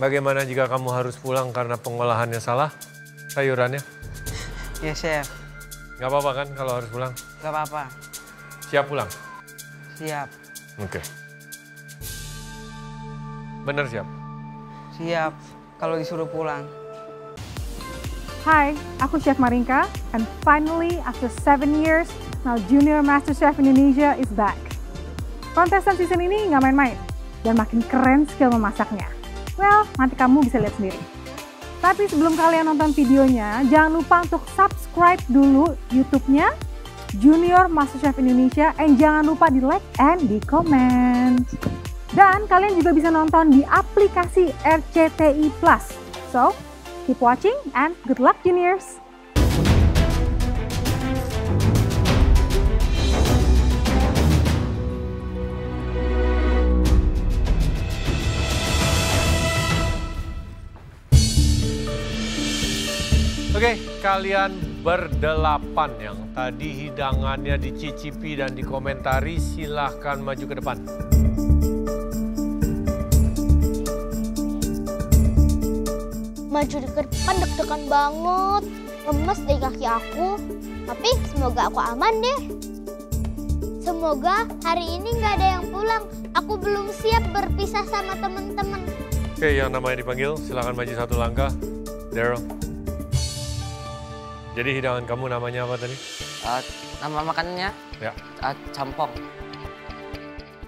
Bagaimana jika kamu harus pulang karena pengolahannya salah, sayurannya? Ya, Chef. Gak apa-apa kan kalau harus pulang? Gak apa-apa. Siap pulang? Siap. Oke. Bener siap? Siap, kalau disuruh pulang. Hi, aku Chef Marinka, and finally after 7 years, now Junior Masterchef Indonesia is back. Kontestan season ini nggak main-main, dan makin keren skill memasaknya. Well, nanti kamu bisa lihat sendiri. Tapi sebelum kalian nonton videonya, jangan lupa untuk subscribe dulu YouTube-nya Junior Masterchef Indonesia, and jangan lupa di like and di comment. Dan kalian juga bisa nonton di aplikasi RCTI+. So, keep watching and good luck, Juniors! Oke, kalian berdelapan yang tadi hidangannya dicicipi dan dikomentari, silahkan maju ke depan. Maju ke depan deg-degan banget, lemes deh kaki aku, tapi semoga aku aman deh. Semoga hari ini nggak ada yang pulang, aku belum siap berpisah sama teman-teman. Oke, yang namanya dipanggil, silahkan maju satu langkah, Daryl. Jadi hidangan kamu namanya apa tadi? Nama makanannya? Ya. Campong.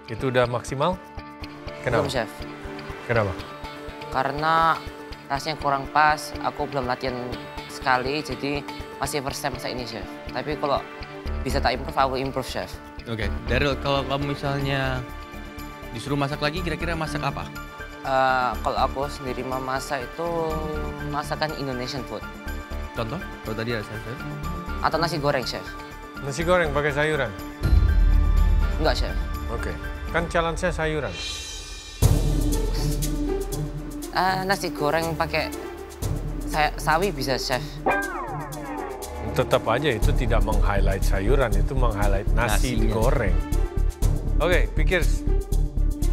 Itu udah maksimal? Kenapa? Belum, Chef. Kenapa? Karena rasanya kurang pas, aku belum latihan sekali, jadi masih first time saya ini, Chef. Tapi kalau bisa tak improve, aku improve, Chef. Oke, Daryl, kalau kamu misalnya disuruh masak lagi, kira-kira masak apa? Kalau aku sendiri memasak itu masakan Indonesian food. Contoh, kalau tadi ada sayur. Atau nasi goreng, Chef. Nasi goreng pakai sayuran? Enggak, Chef. Oke. Kan challenge-nya sayuran. Nasi goreng pakai sawi bisa, Chef. Tetap aja itu tidak meng-highlight sayuran, itu meng-highlight nasi goreng. Oke, pikir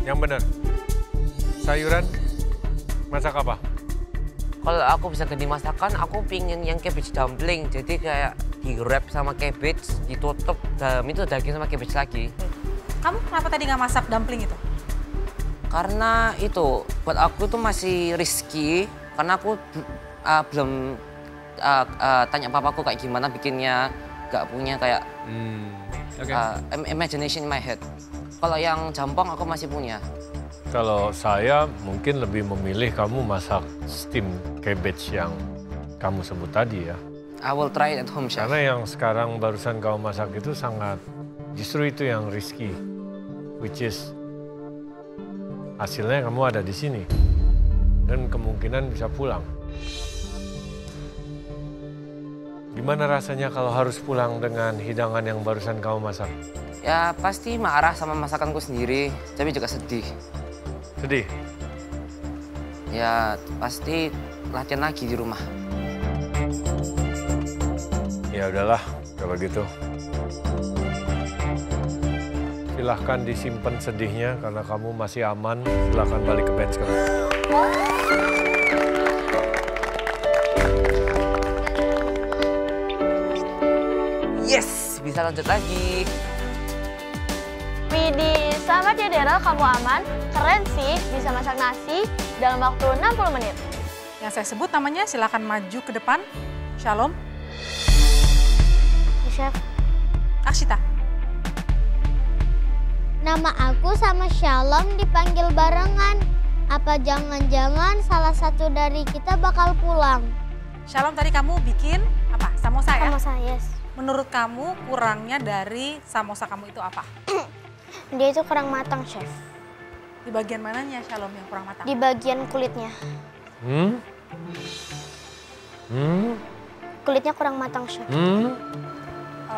yang benar. Sayuran masak apa? Kalau aku bisa ganti masakan, aku pingin yang cabbage dumpling. Jadi kayak di-wrap sama cabbage, ditutup, dalam itu daging sama cabbage lagi. Kamu kenapa tadi nggak masak dumpling itu? Karena itu, buat aku itu masih risky. Karena aku belum tanya papaku kayak gimana bikinnya. Nggak punya kayak imagination in my head. Kalau yang jampong aku masih punya. Kalau saya mungkin lebih memilih kamu masak steam cabbage yang kamu sebut tadi ya. I will try it at home, Chef. Karena yang sekarang barusan kamu masak itu sangat, justru itu yang risky. Which is, hasilnya kamu ada di sini. Dan kemungkinan bisa pulang. Gimana rasanya kalau harus pulang dengan hidangan yang barusan kamu masak? Ya pasti marah sama masakanku sendiri, tapi juga sedih. Sedih? Ya, pasti latihan lagi di rumah. Ya udahlah, kalau gitu. Silahkan disimpan sedihnya, karena kamu masih aman. Silahkan balik ke bench sekarang. Yes, bisa lanjut lagi. Widih, selamat ya Daryl, kamu aman. Keren sih, bisa masak nasi dalam waktu 60 menit. Yang saya sebut namanya silakan maju ke depan. Shalom. Ya, Chef. Aksita. Nama aku sama Shalom dipanggil barengan. Apa jangan-jangan salah satu dari kita bakal pulang. Shalom, tadi kamu bikin apa? Samosa ya? Samosa, yes. Menurut kamu kurangnya dari samosa kamu itu apa? Dia itu kurang matang, Chef. Di bagian mananya, Shalom, yang kurang matang? Di bagian kulitnya. Kulitnya kurang matang, Chef.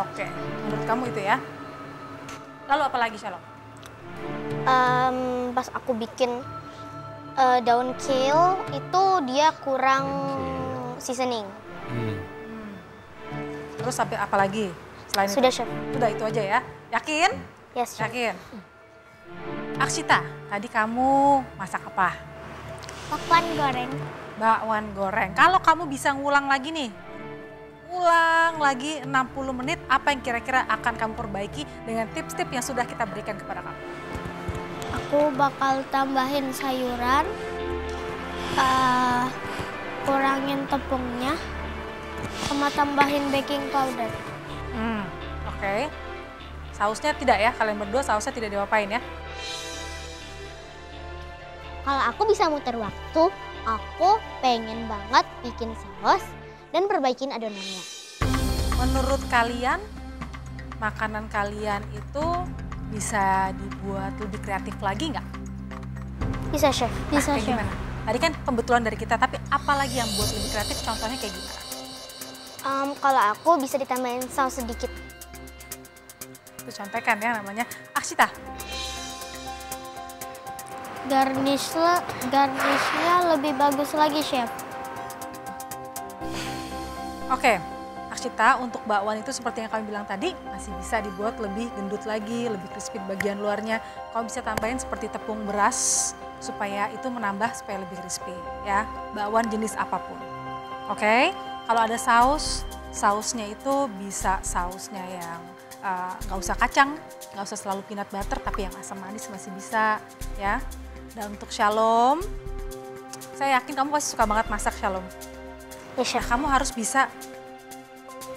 Oke, menurut kamu itu ya. Lalu apa lagi, Shalom? Pas aku bikin daun kale, itu dia kurang seasoning. Terus sampai apa lagi? Selain sudah, Chef. Sudah, itu aja ya. Yakin? Yes, Chef. Yakin? Aksita, tadi kamu masak apa? Bakwan goreng. Bakwan goreng. Kalau kamu bisa ngulang lagi nih, ulang lagi 60 menit, apa yang kira-kira akan kamu perbaiki dengan tips-tips yang sudah kita berikan kepada kamu? Aku bakal tambahin sayuran, kurangin tepungnya, sama tambahin baking powder. Oke. Sausnya tidak ya, kalian berdua sausnya tidak diapain ya? Kalau aku bisa muter waktu, aku pengen banget bikin saus dan perbaikin adonannya. Menurut kalian, makanan kalian itu bisa dibuat lebih kreatif lagi nggak? Bisa, Chef. Bisa, Chef. Gimana? Tadi kan pembetulan dari kita, tapi apa lagi yang buat lebih kreatif, contohnya kayak gimana? Kalau aku bisa ditambahin saus sedikit. Itu contekan ya namanya. Aksita. Garnishnya lebih bagus lagi, Chef. Oke, Aksita, untuk bakwan itu seperti yang kami bilang tadi, masih bisa dibuat lebih gendut lagi, lebih crispy bagian luarnya. Kamu bisa tambahin seperti tepung beras, supaya itu menambah supaya lebih crispy ya. Bakwan jenis apapun. Oke, kalau ada saus, sausnya itu bisa sausnya yang nggak usah kacang, nggak usah selalu peanut butter, tapi yang asam manis masih bisa ya. Dan untuk Shalom, saya yakin kamu pasti suka banget masak, Shalom. Ya, Chef. Nah, kamu harus bisa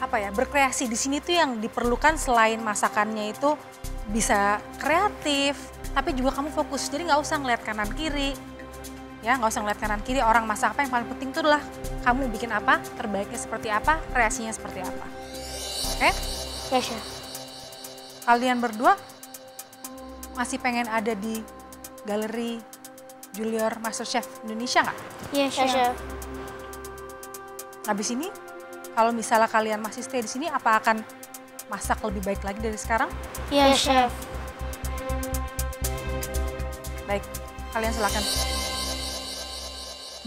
apa ya, berkreasi di sini tuh yang diperlukan selain masakannya itu bisa kreatif, tapi juga kamu fokus, jadi nggak usah ngeliat kanan kiri. Ya, nggak usah ngeliat kanan kiri orang masak apa, yang paling penting itu adalah kamu bikin apa, terbaiknya seperti apa, kreasinya seperti apa. Oke? Ya, Chef. Kalian berdua masih pengen ada di galeri Junior Masterchef Indonesia nggak? Iya, Chef. Habis ini, kalau misalnya kalian masih stay di sini, apa akan masak lebih baik lagi dari sekarang? Iya, Chef. Baik, kalian silakan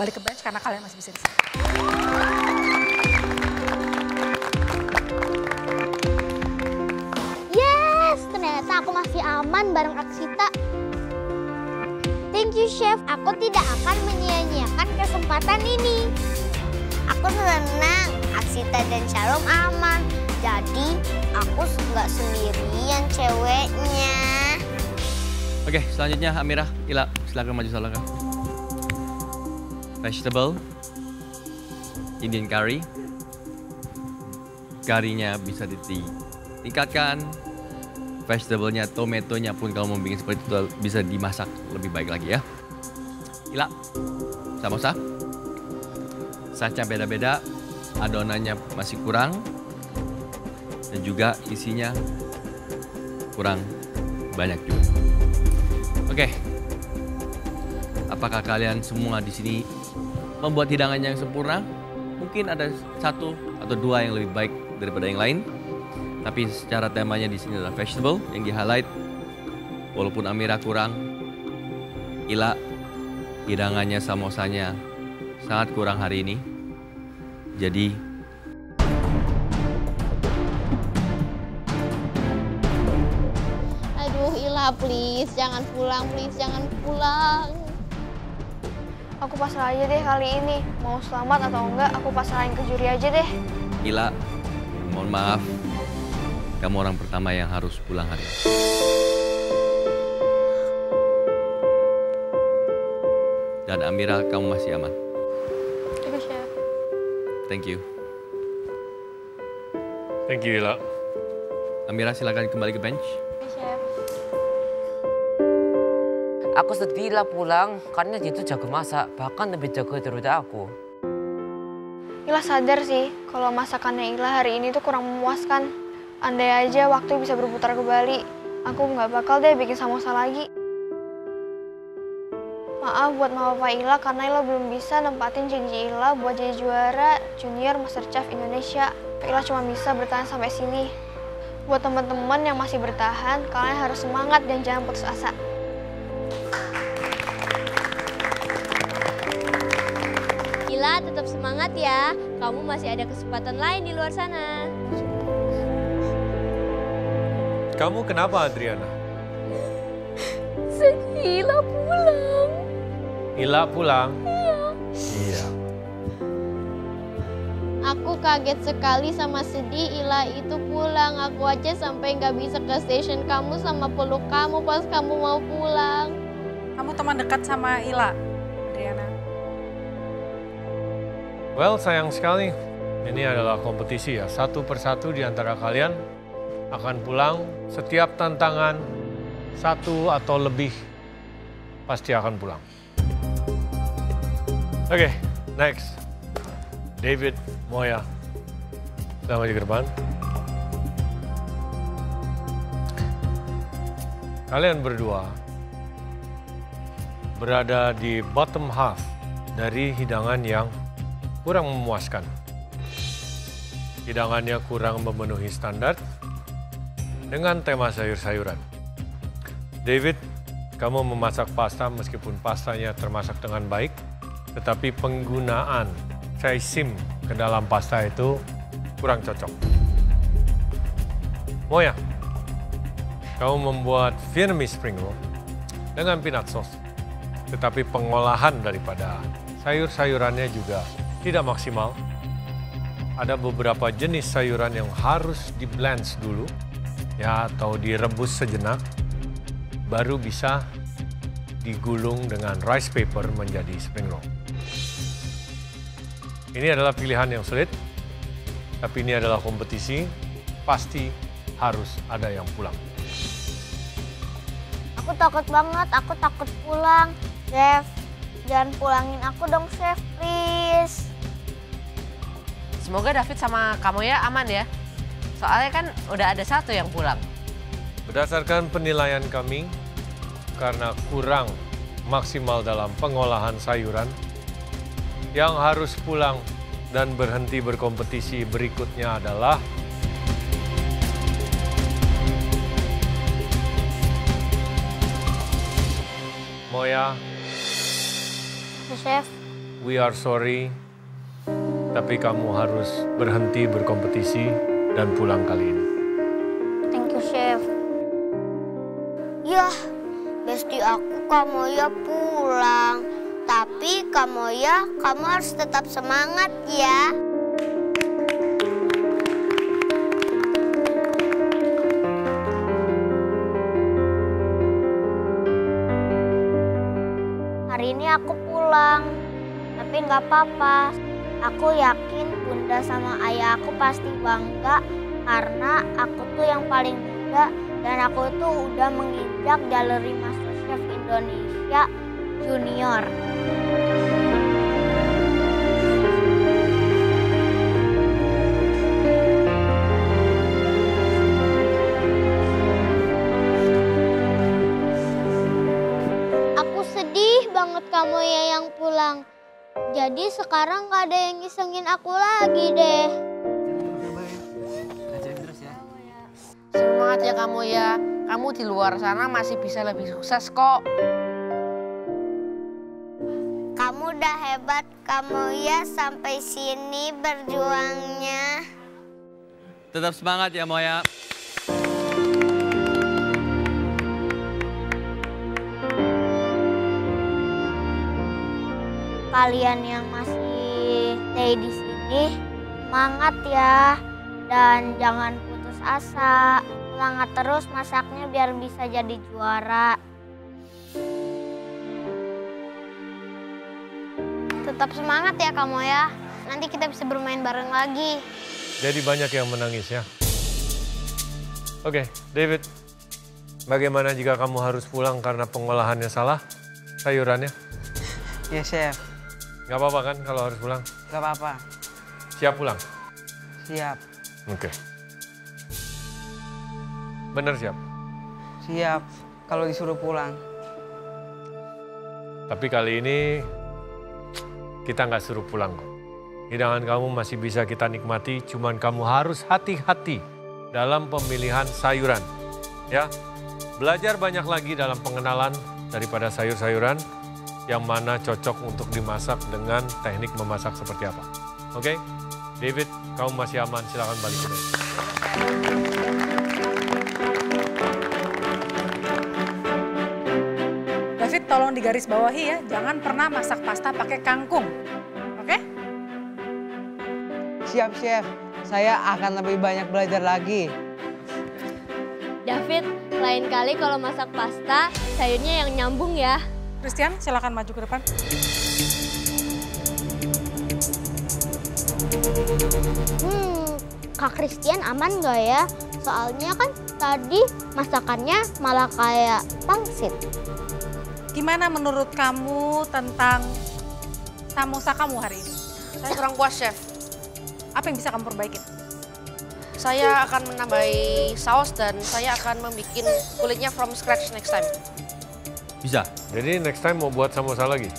balik ke bench karena kalian masih bisa di sini. Aku masih aman bareng Aksita. Thank you, Chef. Aku tidak akan menyia-nyiakan kesempatan ini. Aku senang Aksita dan Shalom aman. Jadi aku nggak sendirian ceweknya. Oke, selanjutnya Amira, Ila, silakan maju salah. Vegetable, Indian curry, karinya bisa ditingkatkan. Vegetable-nya, tomatenya pun kalau mau bikin seperti itu bisa dimasak lebih baik lagi ya. Ila, samosa. Sausnya beda-beda, adonannya masih kurang, dan juga isinya kurang banyak juga. Oke, apakah kalian semua di sini membuat hidangan yang sempurna? Mungkin ada satu atau dua yang lebih baik daripada yang lain. Tapi secara temanya di sini adalah vegetable yang di-highlight. Walaupun Amira kurang, Ila hidangannya, samosanya sangat kurang hari ini. Jadi aduh Ila, please jangan pulang, please jangan pulang. Aku pasrah aja deh kali ini. Mau selamat atau enggak, aku pasrahin ke juri aja deh. Ila, mohon maaf. Kamu orang pertama yang harus pulang hari ini. Dan Amira, kamu masih aman. Oke, Chef. Thank you. Thank you, Ila. Amira, silakan kembali ke bench. Oke, Chef. Aku sedih Ila pulang, karena dia itu jago masak. Bahkan lebih jago daripada aku. Ila sadar sih, kalau masakannya Ila hari ini tuh kurang memuaskan. Andai aja waktu bisa berputar kembali, aku nggak bakal deh bikin samosa lagi. Maaf buat mama papa Ila karena Ila belum bisa nempatin janji Ila buat jadi juara Junior Masterchef Indonesia. Ila cuma bisa bertahan sampai sini. Buat teman-teman yang masih bertahan, kalian harus semangat dan jangan putus asa. Ila, tetap semangat ya. Kamu masih ada kesempatan lain di luar sana. Kamu kenapa, Adriana? Sedih, Ila pulang. Ila pulang? Iya. Aku kaget sekali sama sedih Ila itu pulang. Aku aja sampai nggak bisa ke stasiun kamu sama peluk kamu pas kamu mau pulang. Kamu teman dekat sama Ila, Adriana? Well, sayang sekali. Ini adalah kompetisi ya. Satu persatu di antara kalian akan pulang. Setiap tantangan satu atau lebih pasti akan pulang. Oke, next. David Moya, selamat di gerbang. Kalian berdua berada di bottom half dari hidangan yang kurang memuaskan. Hidangannya kurang memenuhi standar dengan tema sayur-sayuran. David, kamu memasak pasta meskipun pastanya termasak dengan baik, tetapi penggunaan caisim ke dalam pasta itu kurang cocok. Moya, kamu membuat Vietnamese spring roll dengan peanut sauce, tetapi pengolahan daripada sayur-sayurannya juga tidak maksimal. Ada beberapa jenis sayuran yang harus di-blend dulu, ya, atau direbus sejenak, baru bisa digulung dengan rice paper menjadi spring roll. Ini adalah pilihan yang sulit, tapi ini adalah kompetisi, pasti harus ada yang pulang. Aku takut banget, aku takut pulang. Chef, jangan pulangin aku dong, Chef, please. Semoga David sama kamu ya aman ya. Soalnya kan udah ada satu yang pulang. Berdasarkan penilaian kami, karena kurang maksimal dalam pengolahan sayuran, yang harus pulang dan berhenti berkompetisi berikutnya adalah Moya. Chef. We are sorry, tapi kamu harus berhenti berkompetisi dan pulang kali ini. Thank you, Chef. Yah, bestie aku kamu ya pulang. Tapi Kamoya, kamu harus tetap semangat ya. Hari ini aku pulang, tapi nggak apa-apa. Aku yakin bunda sama ayah aku pasti bangga karena aku tuh yang paling muda dan aku tuh udah menginjak galeri Masterchef Indonesia Junior. Kamoya yang pulang. Jadi sekarang gak ada yang ngisengin aku lagi deh. Semangat ya Kamoya. Kamu di luar sana masih bisa lebih sukses kok. Kamu udah hebat Kamoya sampai sini berjuangnya. Tetap semangat ya Moya. Kalian yang masih stay di sini, semangat ya. Dan jangan putus asa. Semangat terus masaknya biar bisa jadi juara. Tetap semangat ya kamu ya. Nanti kita bisa bermain bareng lagi. Jadi banyak yang menangis ya. Oke, David. Bagaimana jika kamu harus pulang karena pengolahannya salah? Sayurannya? Ya, Chef. Gak apa-apa kan kalau harus pulang? Gak apa-apa. Siap pulang? Siap. Oke. Bener siap? Siap, kalau disuruh pulang. Tapi kali ini kita nggak suruh pulang kok. Hidangan kamu masih bisa kita nikmati, cuman kamu harus hati-hati dalam pemilihan sayuran. Ya, belajar banyak lagi dalam pengenalan daripada sayur-sayuran. Yang mana cocok untuk dimasak dengan teknik memasak seperti apa. Oke, David, kamu masih aman, silakan balik ke desk. David, tolong digarisbawahi ya, jangan pernah masak pasta pakai kangkung, oke? Siap, Chef. Saya akan lebih banyak belajar lagi. David, lain kali kalau masak pasta, sayurnya yang nyambung ya. Kristian, silakan maju ke depan. Kak Kristian aman nggak ya? Soalnya kan tadi masakannya malah kayak pangsit. Gimana menurut kamu tentang samosa kamu hari ini? Saya kurang puas, Chef. Apa yang bisa kamu perbaiki? Saya akan menambahi saus dan saya akan membuat kulitnya from scratch next time. Bisa. Jadi next time mau buat samosa lagi?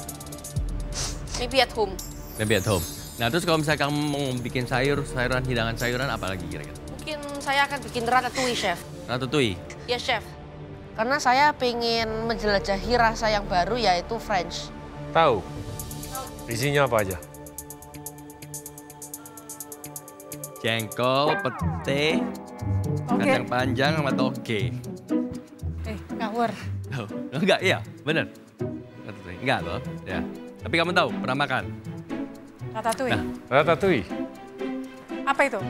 Maybe at home. Maybe at home. Nah terus kalau misalnya kamu mau bikin sayuran, hidangan sayuran apa lagi kira-kira? Mungkin saya akan bikin ratatouille, Chef. Ratatouille? Ya, Chef. Karena saya pengen menjelajahi rasa yang baru yaitu French. Tahu? Isinya apa aja? Jengkol, pete, kacang panjang sama toge. Ngawur. Oh, enggak, iya, bener. Enggak loh, ya. Tapi kamu tahu, pernah makan? Ratatouille. Nah. Ratatouille. Apa itu?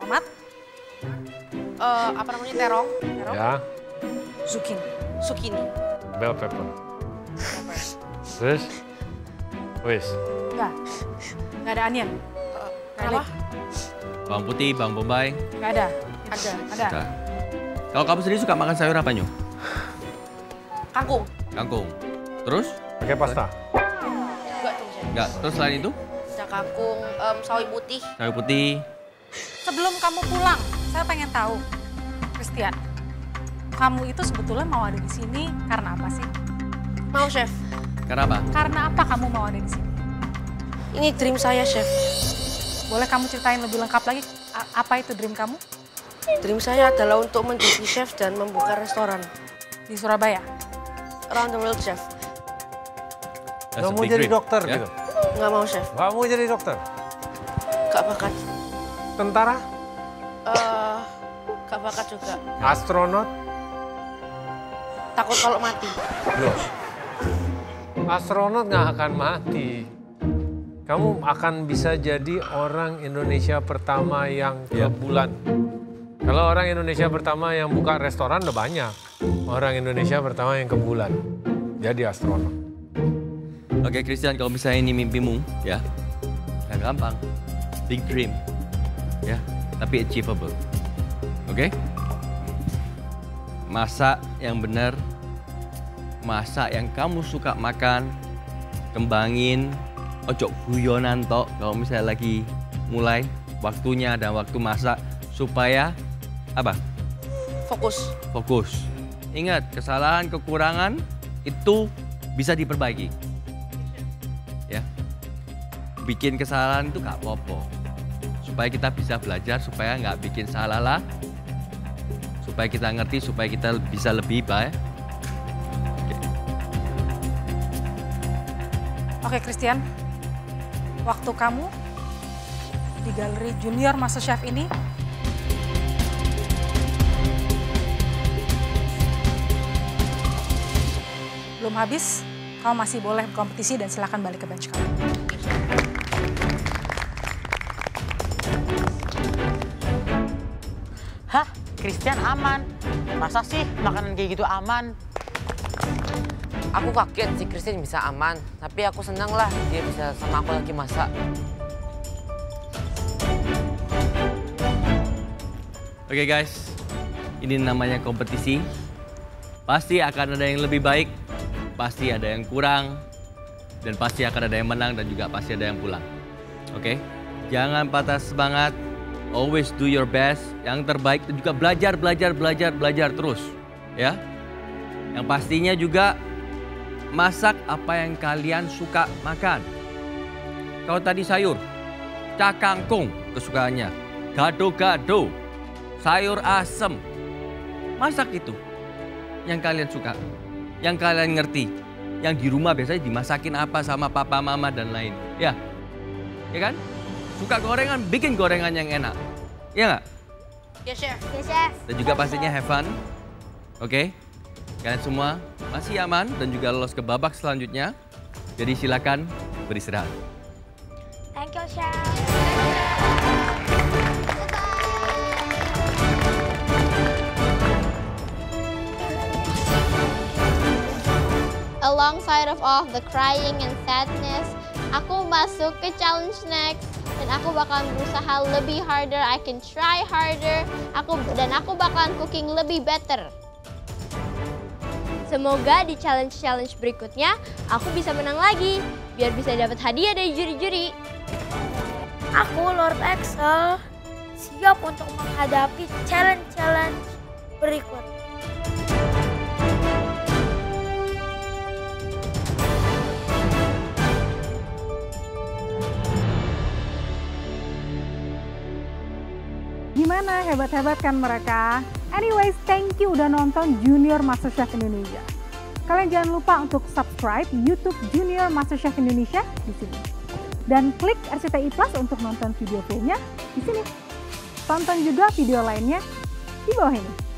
Tomat? Apa namanya, terong? Terong? Ya. Zucchini. Zucchini. Bell pepper. Terus? Wis. Enggak. Enggak ada onion. Apa? Bawang putih, bawang bombay. Enggak ada. Ada. Ada. Ada. Kalau kamu sendiri suka makan sayur apa, Nyu? Kangkung. Kangkung. Terus? Pakai pasta? Enggak, tuh. Enggak. Terus selain itu? Ada kangkung, sawi putih. Sawi putih. Sebelum kamu pulang, saya pengen tahu, Kristian. Kamu itu sebetulnya mau ada di sini karena apa sih? Mau, Chef. Karena apa? Karena apa kamu mau ada di sini? Ini dream saya, Chef. Boleh kamu ceritain lebih lengkap lagi, apa itu dream kamu? Dream saya adalah untuk menjadi chef dan membuka restoran. Di Surabaya? Around the world, Chef. Nggak mau jadi dokter gitu? Nggak mau, Chef. Nggak mau jadi dokter? Nggak bakat. Tentara? Nggak bakat juga. Astronot? Takut kalau mati. Loh, astronot nggak akan mati. Kamu akan bisa jadi orang Indonesia pertama yang ke bulan. Kalau orang Indonesia pertama yang buka restoran udah banyak. Orang Indonesia pertama yang ke bulan. Jadi astronot. Oke, Kristian, kalau misalnya ini mimpimu, ya, nggak gampang. Big dream, ya, tapi achievable. Oke? Masak yang benar, masak yang kamu suka makan, kembangin, ojo guyonan tok kalau misalnya lagi mulai waktunya dan waktu masak supaya apa? Fokus. Fokus. Ingat, kesalahan, kekurangan itu bisa diperbaiki. Ya. Bikin kesalahan itu nggak apa-apa. Supaya kita bisa belajar, supaya nggak bikin salah lah. Supaya kita ngerti, supaya kita bisa lebih baik. Oke, Kristian. Waktu kamu di galeri junior MasterChef ini. Belum habis, kamu masih boleh berkompetisi dan silakan balik ke bench kamu. Hah? Kristian aman? Masa sih makanan kayak gitu aman? Aku kaget si Kristian bisa aman, tapi aku senang lah dia bisa sama aku lagi masak. Oke guys, ini namanya kompetisi. Pasti akan ada yang lebih baik, pasti ada yang kurang, dan pasti akan ada yang menang dan juga pasti ada yang pulang. Oke, jangan patah semangat, always do your best, yang terbaik dan juga belajar terus, ya. Yang pastinya juga masak apa yang kalian suka makan. Kalau tadi sayur, cak kangkung kesukaannya, gado-gado, sayur asem. Masak itu yang kalian suka, yang kalian ngerti, yang di rumah biasanya dimasakin apa sama papa, mama, dan lain. Ya, ya kan? Suka gorengan, bikin gorengan yang enak. Iya nggak? Ya, Chef. Dan juga pastinya have fun, oke? Kalian semua masih aman dan juga lolos ke babak selanjutnya. Jadi silakan beristirahat. Thank you, Chef. Alongside of all the crying and sadness, aku masuk ke challenge next dan aku bakalan berusaha lebih harder. I can try harder. Aku bakalan cooking lebih better. Semoga di challenge berikutnya aku bisa menang lagi biar bisa dapat hadiah dari juri-juri. Aku Lord Excel siap untuk menghadapi challenge berikutnya. Gimana? Hebat-hebat kan mereka? Anyways, thank you udah nonton Junior Masterchef Indonesia. Kalian jangan lupa untuk subscribe YouTube Junior Masterchef Indonesia di sini. Dan klik RCTI+ untuk nonton video filmnya di sini. Tonton juga video lainnya di bawah ini.